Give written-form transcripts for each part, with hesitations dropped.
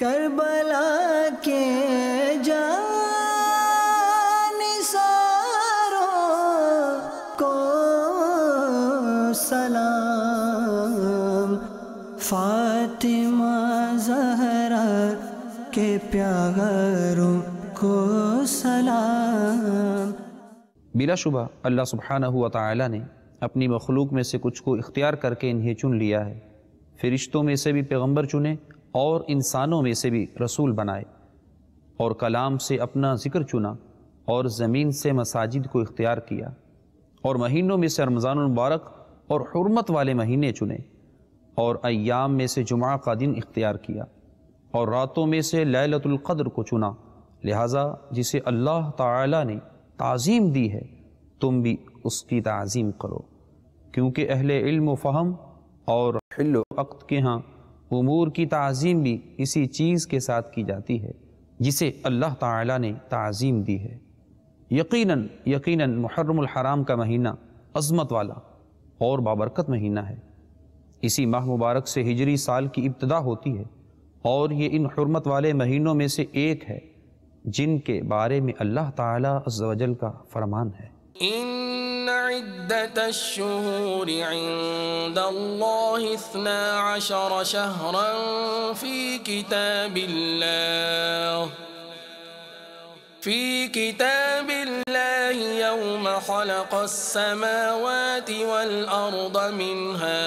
کربلا کے جانثاروں کو سلام، فاطمہ زہرا کے پیاروں کو سلام۔ بلا شبہ اللہ سبحانہ و تعالی نے اپنی مخلوق میں سے کچھ کو اختیار کر کے انہیں چن لیا ہے، فرشتوں میں سے بھی پیغمبر چنے اور انسانوں میں سے بھی رسول بنائے، اور کلام سے اپنا ذکر چنا، اور زمین سے مساجد کو اختیار کیا، اور مہینوں میں سے رمضان المبارک اور حرمت والے مہینے چنے، اور ایام میں سے جمعہ کا دن اختیار کیا، اور راتوں میں سے لیلۃ القدر کو چنا۔ لہٰذا جسے اللہ تعالی نے تعظیم دی ہے تم بھی اس کی تعظیم کرو، کیونکہ اہل علم و فہم اور حل و عقد کے ہاں امور کی تعظیم بھی اسی چیز کے ساتھ کی جاتی ہے جسے اللہ تعالی نے تعظیم دی ہے۔ یقیناً محرم الحرام کا مہینہ عظمت والا اور بابرکت مہینہ ہے۔ اسی ماہ مبارک سے ہجری سال کی ابتدا ہوتی ہے، اور یہ ان حرمت والے مہینوں میں سے ایک ہے جن کے بارے میں اللہ تعالیٰ عز و جل کا فرمان ہے، ان عدت الشہور عند اللہ 12 شہرا في كتاب الله يوم خلق السماوات والأرض منها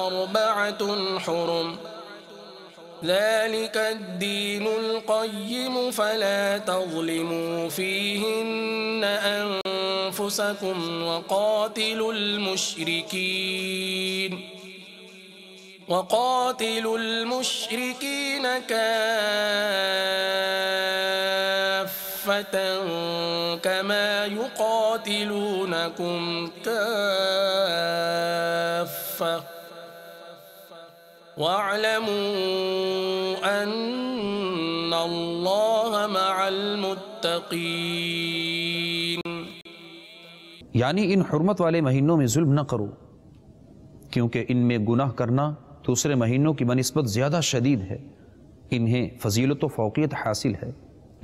4 حرم ذلك الدين القيم فلا تظلموا فيهن أنفسكم وقاتلوا المشركين كافة كما يقاتلونكم كافة وَاعْلَمُوا أَنَّ اللَّهَ مَعَ الْمُتَّقِينَ۔ یعنی ان حرمت والے مہینوں میں ظلم نہ کرو، کیونکہ ان میں گناہ کرنا دوسرے مہینوں کی بنسبت زیادہ شدید ہے۔ انہیں فضیلت و فوقیت حاصل ہے،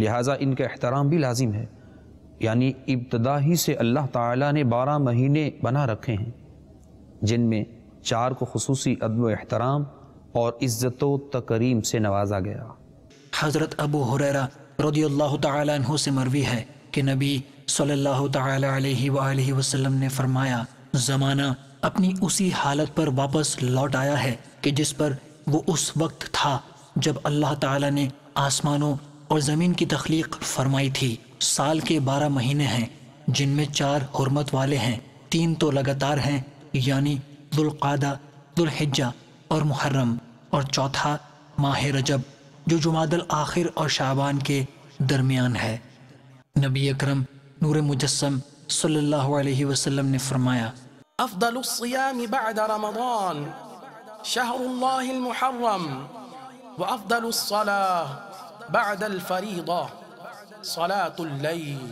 لہٰذا ان کا احترام بھی لازم ہے۔ یعنی ابتدا ہی سے اللہ تعالیٰ نے 12 مہینے بنا رکھے ہیں، جن میں 4 کو خصوصی ادب و احترام اور عزت و تکریم سے نوازا گیا۔ حضرت ابو ہریرہ رضی اللہ تعالیٰ عنہ سے مروی ہے کہ نبی صلی اللہ تعالیٰ علیہ وآلہ وسلم نے فرمایا، زمانہ اپنی اسی حالت پر واپس لوٹ آیا ہے کہ جس پر وہ اس وقت تھا جب اللہ تعالیٰ نے آسمانوں اور زمین کی تخلیق فرمائی تھی۔ سال کے 12 مہینے ہیں، جن میں 4 حرمت والے ہیں، 3 تو لگاتار ہیں، یعنی ذوالقعدہ، ذوالحجہ اور محرم، اور 4تھا ماہ رجب جو جمادی الاخر اور شعبان کے درمیان ہے۔ نبی اکرم نور مجسم صلی اللہ علیہ وسلم نے فرمایا، افضل الصیام بعد رمضان شهر اللہ المحرم وافضل الصلاة بعد الفریضة صلاة اللیل۔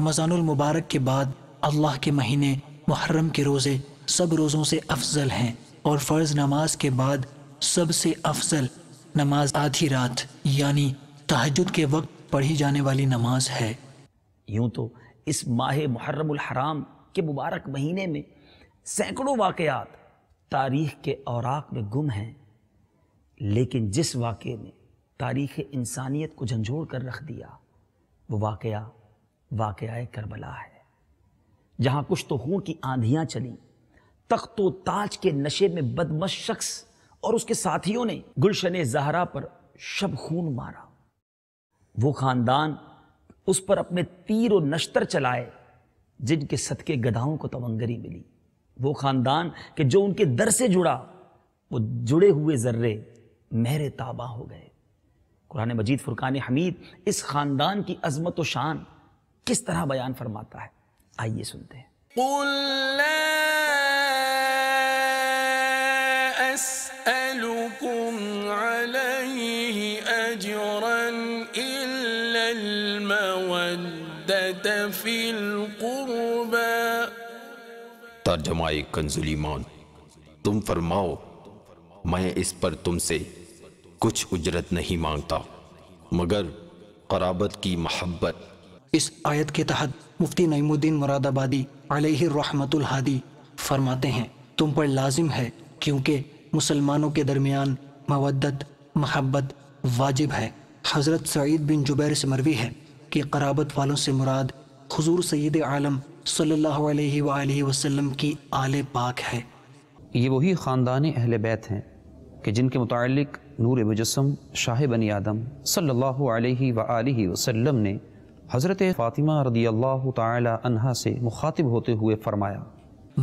رمضان المبارک کے بعد اللہ کے مہینے محرم کے روزے سب روزوں سے افضل ہیں، اور فرض نماز کے بعد سب سے افضل نماز آدھی رات یعنی تہجد کے وقت پڑھی جانے والی نماز ہے۔ یوں تو اس ماہ محرم الحرام کے مبارک مہینے میں سینکڑوں واقعات تاریخ کے اوراق میں گم ہیں، لیکن جس واقعے نے تاریخ انسانیت کو جھنجھوڑ کر رکھ دیا وہ واقعہ کربلا ہے، جہاں کشت و خون کی آندھیاں چلیں، تخت و تاج کے نشے میں بدمست شخص اور اس کے ساتھیوں نے گلشن زہرا پر شب خون مارا، وہ خاندان اس پر اپنے تیر و نشتر چلائے جن کے صدقے گدھاؤں کو تونگری ملی، وہ خاندان کہ جو ان کے در سے جڑا وہ جڑے ہوئے ذرے مہر تاباں ہو گئے۔ قرآن مجید فرقان حمید اس خاندان کی عظمت و شان کس طرح بیان فرماتا ہے، آئیے سنتے ہیں۔ قُلْ لَا أَسْأَلُكُمْ عَلَيْهِ أَجْرًا إِلَّا الْمَوَدَّةَ فِي الْقُرْبَى۔ ترجمہ کنز الایمان، تم فرماؤ میں اس پر تم سے کچھ اجرت نہیں مانگتا مگر قرابت کی محبت۔ اس آیت کے تحت مفتی نعیم الدین مراد آبادی علیہ رحمت الہادی فرماتے ہیں، تم پر لازم ہے کیونکہ مسلمانوں کے درمیان مودت محبت واجب ہے۔ حضرت سعید بن جبیر سے مروی ہے کہ قرابت والوں سے مراد حضور سید عالم صلی اللہ علیہ وآلہ وسلم کی آل پاک ہے۔ یہ وہی خاندان اہل بیت ہیں کہ جن کے متعلق نور مجسم شاہ بنی آدم صلی اللہ علیہ وآلہ وسلم نے حضرت فاطمہ رضی اللہ تعالی عنہا سے مخاطب ہوتے ہوئے فرمایا،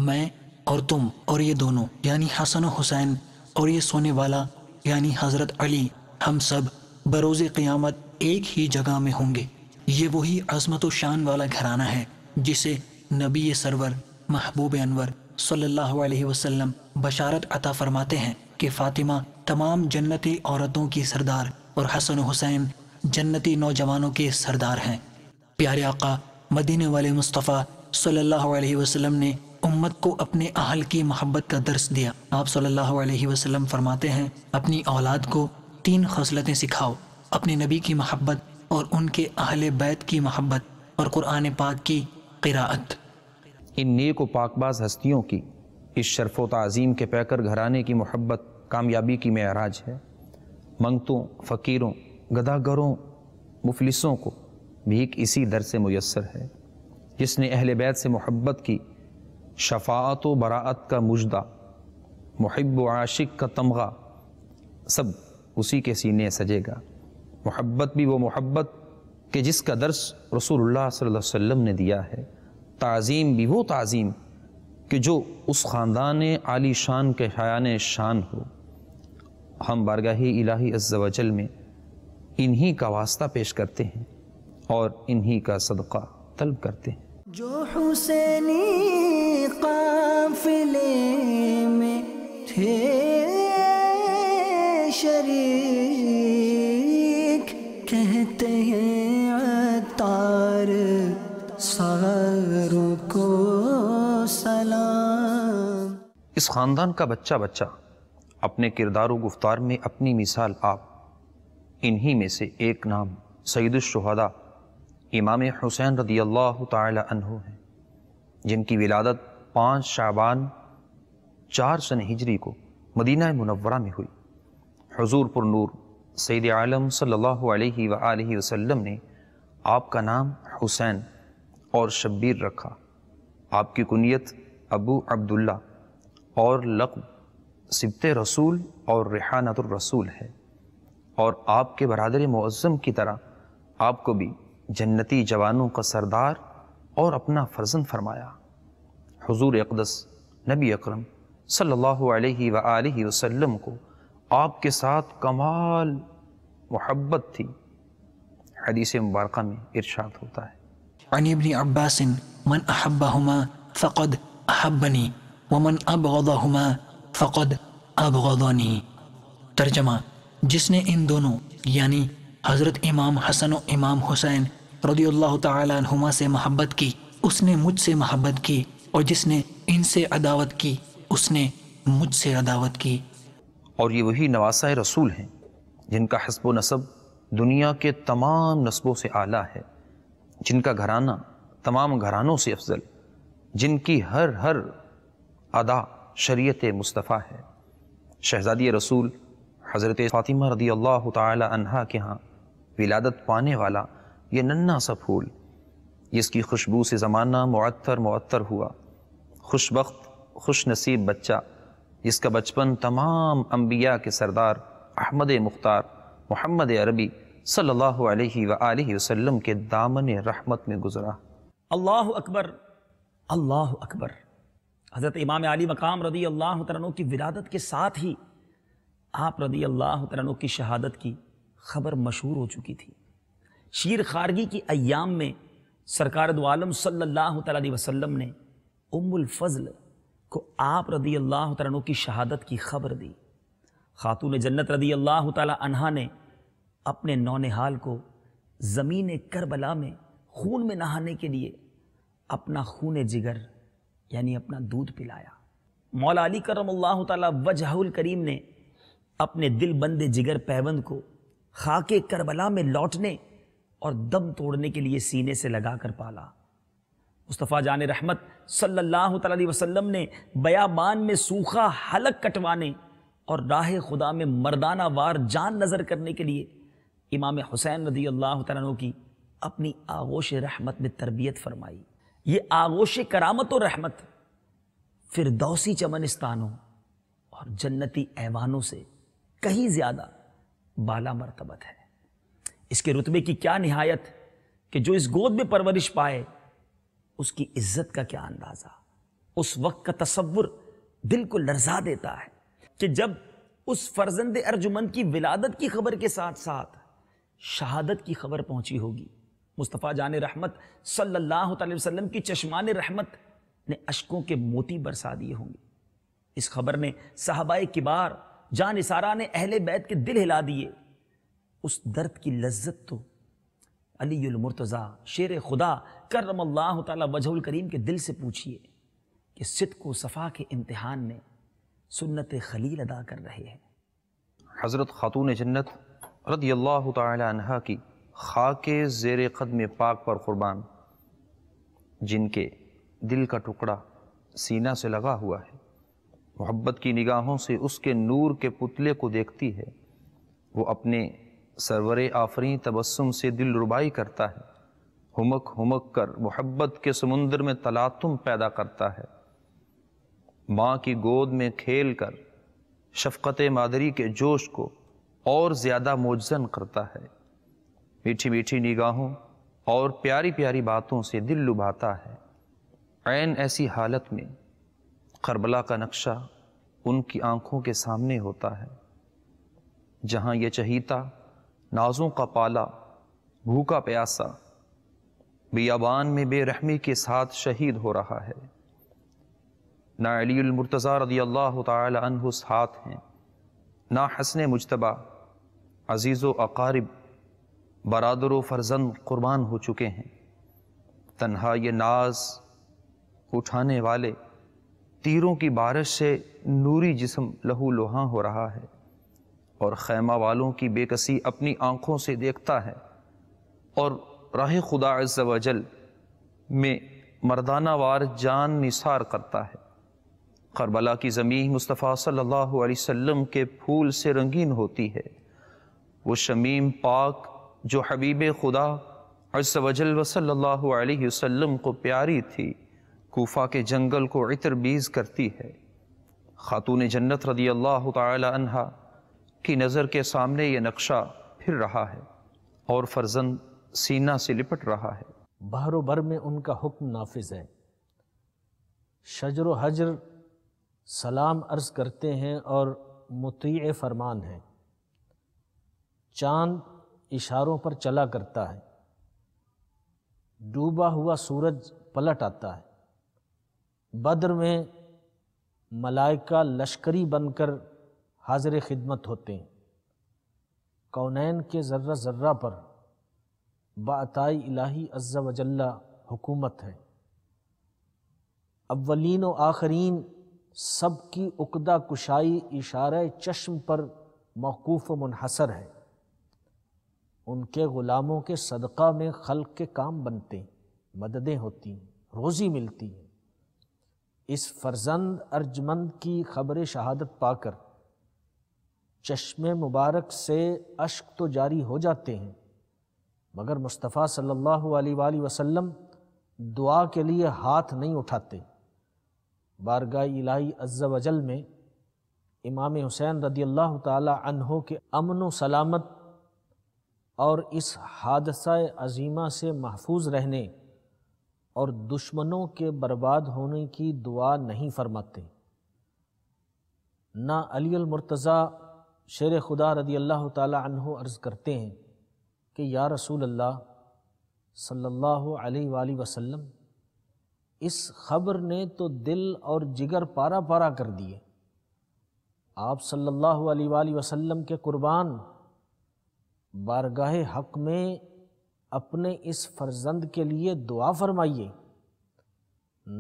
میں اور تم اور یہ دونوں یعنی حسن و حسین اور یہ سونے والا یعنی حضرت علی، ہم سب بروز قیامت ایک ہی جگہ میں ہوں گے۔ یہ وہی عظمت و شان والا گھرانہ ہے جسے نبی سرور محبوب انور صلی اللہ علیہ وسلم بشارت عطا فرماتے ہیں کہ فاطمہ تمام جنتی عورتوں کی سردار اور حسن و حسین جنتی نوجوانوں کے سردار ہیں۔ پیارے آقا مدینے والے مصطفیٰ صلی اللہ علیہ وسلم نے امت کو اپنے اہل کی محبت کا درس دیا۔ آپ صلی اللہ علیہ وسلم فرماتے ہیں، اپنی اولاد کو 3 خصلتیں سکھاؤ، اپنے نبی کی محبت اور ان کے اہل بیت کی محبت اور قرآن پاک کی قراءت۔ ان نیک و پاک باز ہستیوں کی اس شرف و تعظیم کے پیکر گھرانے کی محبت کامیابی کی معراج ہے۔ منگتوں، فقیروں، گداگروں، مفلسوں کو بھیک اسی در سے میسر ہے۔ جس نے اہل بیت سے محبت کی شفاعت و براعت کا مجدہ، محب و عاشق کا تمغہ سب اسی کے سینے سجے گا۔ محبت بھی وہ محبت کہ جس کا درس رسول اللہ صلی اللہ علیہ وسلم نے دیا ہے، تعظیم بھی وہ تعظیم کہ جو اس خاندان عالی شان کے شایان شان ہو۔ ہم بارگاہ الہی عز و جل میں انہی کا واسطہ پیش کرتے ہیں اور انہی کا صدقہ طلب کرتے ہیں۔ جو حسینی قافلے میں تھے شریک، کہتے ہیں عطار ساروں کو سلام۔ اس خاندان کا بچہ اپنے کردار و گفتار میں اپنی مثال آپ انہی میں سے ایک نام سید الشہداء امام حسین رضی اللہ تعالی عنہ ہیں، جن کی ولادت 5 شعبان 4 سنہ ہجری کو مدینہ منورہ میں ہوئی۔ حضور پر نور سید عالم صلی اللہ علیہ وآلہ وسلم نے آپ کا نام حسین اور شبیر رکھا۔ آپ کی کنیت ابو عبداللہ اور لقب سبط رسول اور ریحانۃ الرسول ہے، اور آپ کے برادر معظم کی طرح آپ کو بھی جنتی جوانوں کا سردار اور اپنا فرزند فرمایا۔ حضور اقدس نبی اکرم صلی اللہ علیہ وآلہ وسلم کو آپ کے ساتھ کمال محبت تھی۔ حدیث مبارکہ میں ارشاد ہوتا ہے، عن ابن عباس من احبہما فقد احبنی ومن ابغضہما فقد ابغضنی۔ ترجمہ، جس نے ان دونوں یعنی حضرت امام حسن و امام حسین رضی اللہ تعالی عنہما سے محبت کی اس نے مجھ سے محبت کی، اور جس نے ان سے عداوت کی اس نے مجھ سے عداوت کی۔ اور یہ وہی نواسۂ رسول ہیں جن کا حسب و نسب دنیا کے تمام نسبوں سے اعلیٰ ہے، جن کا گھرانہ تمام گھرانوں سے افضل، جن کی ہر ادا شریعت مصطفیٰ ہے۔ شہزادی رسول حضرت فاطمہ رضی اللہ تعالی عنہا کے ہاں ولادت پانے والا یہ ننھا سا پھول جس کی خوشبو سے زمانہ معطر ہوا، خوش بخت خوش نصیب بچہ جس کا بچپن تمام انبیاء کے سردار احمد مختار محمد عربی صلی اللہ علیہ وآلہ وسلم کے دامن رحمت میں گزرا۔ اللہ اکبر، اللہ اکبر۔ حضرت امام علی مقام رضی اللہ تعالیٰ عنہ کی ولادت کے ساتھ ہی آپ رضی اللہ تعالیٰ عنہ کی شہادت کی خبر مشہور ہو چکی تھی۔ شیر خارگی کی ایام میں سرکار دو عالم صلی اللہ تعالیٰ علیہ وسلم نے ام الفضل کو آپ رضی اللہ تعالیٰ عنہ کی شہادت کی خبر دی۔ خاتون جنت رضی اللہ تعالیٰ عنہا نے اپنے نونہال کو زمین کربلا میں خون میں نہانے کے لیے اپنا خون جگر یعنی اپنا دودھ پلایا۔ مولا علی کرم اللہ تعالیٰ وجہہ الکریم نے اپنے دل بند جگر پیوند کو خاک کربلا میں لوٹنے اور دم توڑنے کے لیے سینے سے لگا کر پالا۔ مصطفیٰ جان رحمت صلی اللہ علیہ وسلم نے بیابان میں سوکھا حلق کٹوانے اور راہ خدا میں مردانہ وار جان نظر کرنے کے لیے امام حسین رضی اللہ تعالیٰ عنہ کی اپنی آغوش رحمت میں تربیت فرمائی۔ یہ آغوش کرامت و رحمت فردوسی چمنستانوں اور جنتی ایوانوں سے کہیں زیادہ بالا مرتبت ہے۔ اس کے رتبے کی کیا نہایت کہ جو اس گود میں پرورش پائے، اس کی عزت کا کیا اندازہ! اس وقت کا تصور دل کو لرزا دیتا ہے کہ جب اس فرزند ارجمند کی ولادت کی خبر کے ساتھ ساتھ شہادت کی خبر پہنچی ہوگی۔ مصطفیٰ جان رحمت صلی اللہ علیہ وسلم کی چشمان رحمت نے اشکوں کے موتی برسا دیے ہوں گے۔ اس خبر نے صحابہ کبار، جان نثارہ نے اہل بیت کے دل ہلا دیے۔ اس درد کی لذت تو علی المرتضیٰ شیر خدا کرم اللہ تعالی وجہ الکریم کے دل سے پوچھئے کہ صدق و صفا کے امتحان میں سنت خلیل ادا کر رہے ہیں۔ حضرت خاتون جنت رضی اللہ تعالی عنہ کی خاک زیر قدم پاک پر قربان، جن کے دل کا ٹکڑا سینہ سے لگا ہوا ہے، محبت کی نگاہوں سے اس کے نور کے پتلے کو دیکھتی ہے۔ وہ اپنے سرور آفریں تبسم سے دل ربائی کرتا ہے، ہمک ہمک کر محبت کے سمندر میں تلاطم پیدا کرتا ہے۔ ماں کی گود میں کھیل کر شفقت مادری کے جوش کو اور زیادہ موجزن کرتا ہے۔ میٹھی میٹھی نگاہوں اور پیاری پیاری باتوں سے دل لبھاتا ہے۔ عین ایسی حالت میں کربلا کا نقشہ ان کی آنکھوں کے سامنے ہوتا ہے، جہاں یہ چہیتا نازوں کا پالا، بھوکا پیاسا، بیابان میں بے رحمی کے ساتھ شہید ہو رہا ہے۔ نہ علی المرتضیٰ رضی اللہ تعالی عنہ ساتھ ہیں، نہ حسن مجتبہ۔ عزیز و اقارب، برادر و فرزند قربان ہو چکے ہیں۔ تنہا یہ ناز اٹھانے والے، تیروں کی بارش سے نوری جسم لہو لوہاں ہو رہا ہے اور خیمہ والوں کی بے کسی اپنی آنکھوں سے دیکھتا ہے، اور راہ خدا عز و جل میں مردانہ وار جان نثار کرتا ہے۔ کربلا کی زمین مصطفیٰ صلی اللہ علیہ وسلم کے پھول سے رنگین ہوتی ہے۔ وہ شمیم پاک جو حبیب خدا عز و جل و صلی اللہ علیہ وسلم کو پیاری تھی، کوفہ کے جنگل کو عطر بیز کرتی ہے۔ خاتون جنت رضی اللہ تعالی عنہ کی نظر کے سامنے یہ نقشہ پھر رہا ہے اور فرزند سینہ سے لپٹ رہا ہے۔ بحر و بر میں ان کا حکم نافذ ہے۔ شجر و حجر سلام عرض کرتے ہیں اور مطیع فرمان ہیں۔ چاند اشاروں پر چلا کرتا ہے، ڈوبا ہوا سورج پلٹ آتا ہے۔ بدر میں ملائکہ لشکری بن کر حاضر خدمت ہوتے ہیں۔ کونین کے ذرہ ذرہ پر باعطائی الہی عز و جل حکومت ہے۔ اولین و آخرین سب کی عقدہ کشائی اشارہ چشم پر موقوف و منحصر ہے۔ ان کے غلاموں کے صدقہ میں خلق کے کام بنتے ہیں، مددیں ہوتی ہیں، روزی ملتی ہے۔ اس فرزند ارجمند کی خبر شہادت پا کر چشم مبارک سے اشک تو جاری ہو جاتے ہیں، مگر مصطفیٰ صلی اللہ علیہ وآلہ وسلم دعا کے لیے ہاتھ نہیں اٹھاتے۔ بارگاہ الہی عز و جل میں امام حسین رضی اللہ تعالی عنہ کے امن و سلامت اور اس حادثہ عظیمہ سے محفوظ رہنے اور دشمنوں کے برباد ہونے کی دعا نہیں فرماتے۔ نہ علی المرتضیٰ شیر خدا رضی اللہ تعالی عنہ عرض کرتے ہیں کہ یا رسول اللہ صلی اللہ علیہ وآلہ وسلم، اس خبر نے تو دل اور جگر پارا پارا کر دیے۔ آپ صلی اللہ علیہ وآلہ وسلم کے قربان بارگاہ حق میں اپنے اس فرزند کے لیے دعا فرمائیے۔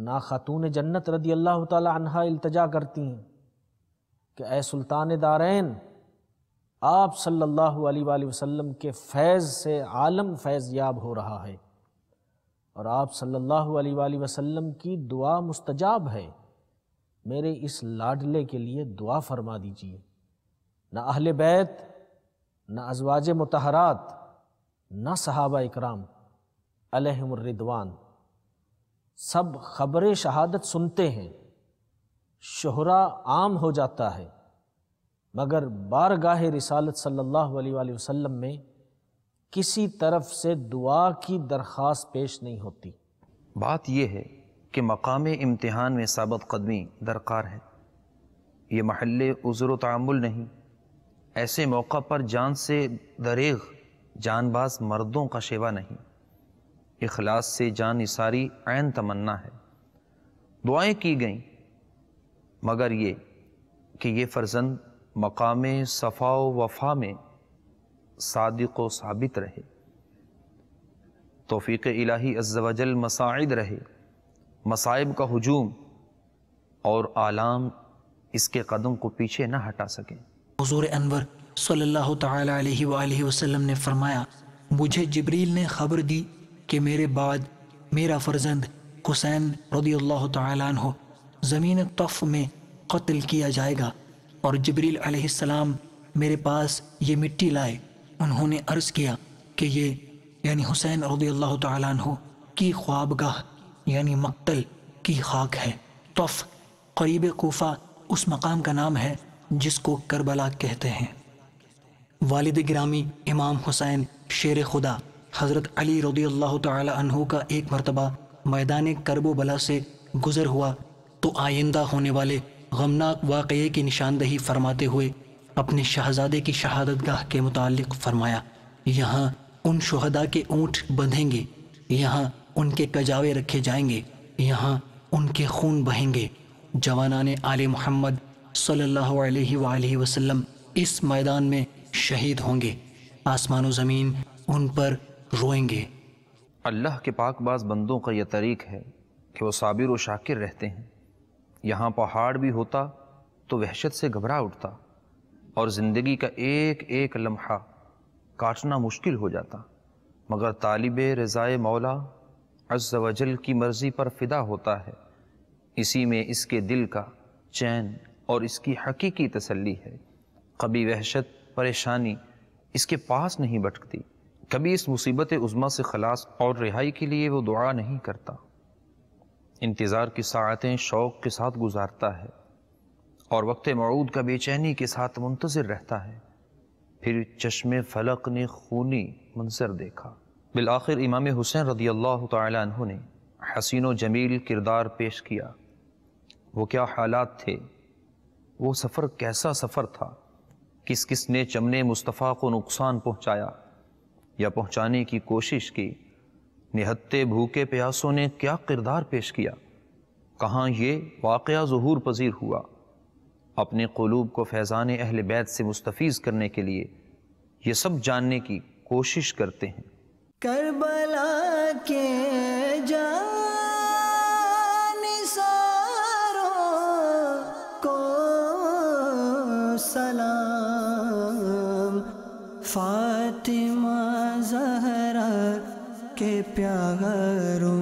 نا خاتون جنت رضی اللہ تعالی عنہا التجا کرتی ہیں کہ اے سلطان دارین، آپ صلی اللہ علیہ وآلہ وسلم کے فیض سے عالم فیض یاب ہو رہا ہے، اور آپ صلی اللہ علیہ وآلہ وسلم کی دعا مستجاب ہے، میرے اس لاڈلے کے لیے دعا فرما دیجئے۔ نہ اہل بیت، نہ ازواج مطہرات، نہ صحابہ اکرام علیہم الرضوان، سب خبر شہادت سنتے ہیں، شہرا عام ہو جاتا ہے، مگر بارگاہ رسالت صلی اللہ علیہ وآلہ وسلم میں کسی طرف سے دعا کی درخواست پیش نہیں ہوتی۔ بات یہ ہے کہ مقام امتحان میں ثابت قدمی درکار ہے، یہ محل عذر و تعامل نہیں۔ ایسے موقع پر جان سے دریغ جان باز مردوں کا شیوا نہیں، اخلاص سے جان نثاری عین تمنا ہے۔ دعائیں کی گئیں، مگر یہ کہ یہ فرزند مقام صفا و وفا میں صادق و ثابت رہے، توفیق الہی عز و جل مساعد رہے، مصائب کا ہجوم اور عالم اس کے قدم کو پیچھے نہ ہٹا سکیں۔ حضور انور صلی اللہ تعالی علیہ وآلہ وسلم نے فرمایا، مجھے جبریل نے خبر دی کہ میرے بعد میرا فرزند حسین رضی اللہ تعالیٰ عنہ زمین طف میں قتل کیا جائے گا، اور جبریل علیہ السلام میرے پاس یہ مٹی لائے۔ انہوں نے عرض کیا کہ یہ یعنی حسین رضی اللہ تعالیٰ عنہ کی خوابگاہ یعنی مقتل کی خاک ہے۔ طف قریب کوفہ اس مقام کا نام ہے جس کو کربلا کہتے ہیں۔ والد گرامی امام حسین شیر خدا حضرت علی رضی اللہ تعالیٰ عنہ کا ایک مرتبہ میدان کرب و بلا سے گزر ہوا تو آئندہ ہونے والے غمناک واقعے کی نشاندہی فرماتے ہوئے اپنے شہزادے کی شہادت گاہ کے متعلق فرمایا، یہاں ان شہداء کے اونٹ بندھیں گے، یہاں ان کے کجاوے رکھے جائیں گے، یہاں ان کے خون بہیں گے۔ جوانان آل محمد صلی اللہ علیہ وآلہ وسلم اس میدان میں شہید ہوں گے، آسمان و زمین ان پر روئیں گے۔ اللہ کے پاک باز بندوں کا یہ طریق ہے کہ وہ صابر و شاکر رہتے ہیں۔ یہاں پہاڑ بھی ہوتا تو وحشت سے گھبرا اٹھتا اور زندگی کا ایک ایک لمحہ کاٹنا مشکل ہو جاتا، مگر طالب رضائے مولا عز و جل کی مرضی پر فدا ہوتا ہے۔ اسی میں اس کے دل کا چین اور اس کی حقیقی تسلی ہے۔ کبھی وحشت پریشانی اس کے پاس نہیں بھٹکتی، کبھی اس مصیبت عظمہ سے خلاص اور رہائی کے لیے وہ دعا نہیں کرتا۔ انتظار کی ساعتیں شوق کے ساتھ گزارتا ہے اور وقت موعود کا بے چینی کے ساتھ منتظر رہتا ہے۔ پھر چشم فلق نے خونی منظر دیکھا۔ بالآخر امام حسین رضی اللہ تعالی عنہ نے حسین و جمیل کردار پیش کیا۔ وہ کیا حالات تھے، وہ سفر کیسا سفر تھا، کس کس نے چمن مصطفیٰ کو نقصان پہنچایا یا پہنچانے کی کوشش کی، نہتے بھوکے پیاسوں نے کیا کردار پیش کیا، کہاں یہ واقعہ ظہور پذیر ہوا۔ اپنے قلوب کو فیضان اہل بیت سے مستفیض کرنے کے لیے یہ سب جاننے کی کوشش کرتے ہیں۔ کربلا کے جانثاروں کو سلام، فاطمہ زہرا کے پیاروں